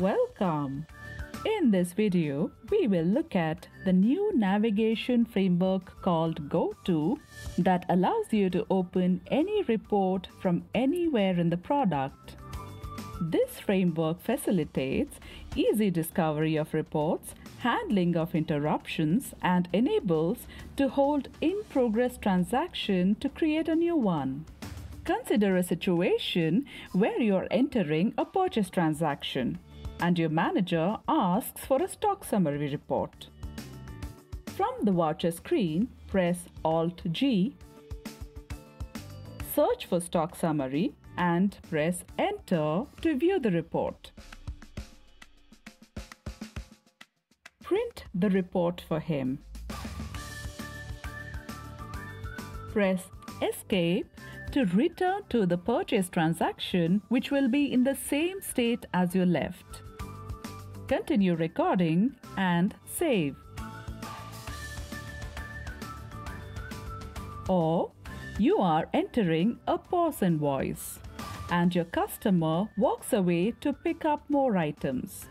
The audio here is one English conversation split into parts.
Welcome! In this video, we will look at the new navigation framework called GoTo that allows you to open any report from anywhere in the product. This framework facilitates easy discovery of reports, handling of interruptions, and enables to hold in-progress transaction to create a new one. Consider a situation where you are entering a purchase transaction and your manager asks for a stock summary report. From the watcher screen, press Alt-G, search for stock summary and press Enter to view the report. Print the report for him. Press Escape to return to the purchase transaction, which will be in the same state as you left. Continue recording and save. Or you are entering a POS invoice and your customer walks away to pick up more items.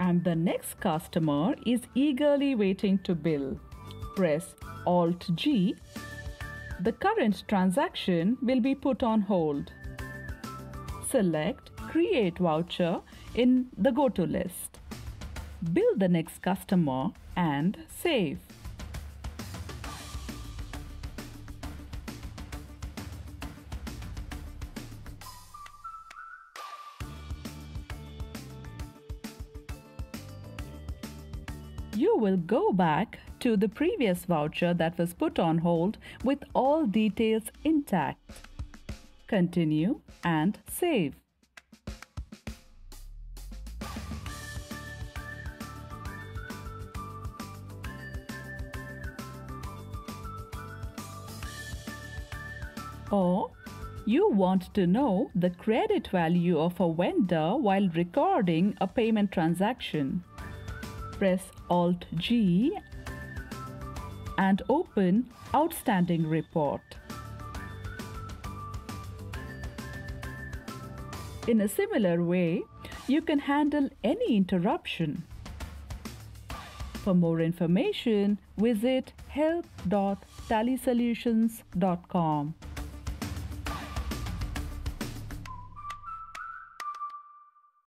And the next customer is eagerly waiting to bill. Press Alt-G. The current transaction will be put on hold. Select Create Voucher in the GoTo list. Bill the next customer and save. You will go back to the previous voucher that was put on hold with all details intact. Continue and save. Or you want to know the credit value of a vendor while recording a payment transaction. Press Alt-G and open Outstanding Report. In a similar way, you can handle any interruption. For more information, visit help.tallysolutions.com.